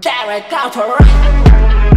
Derek Carter.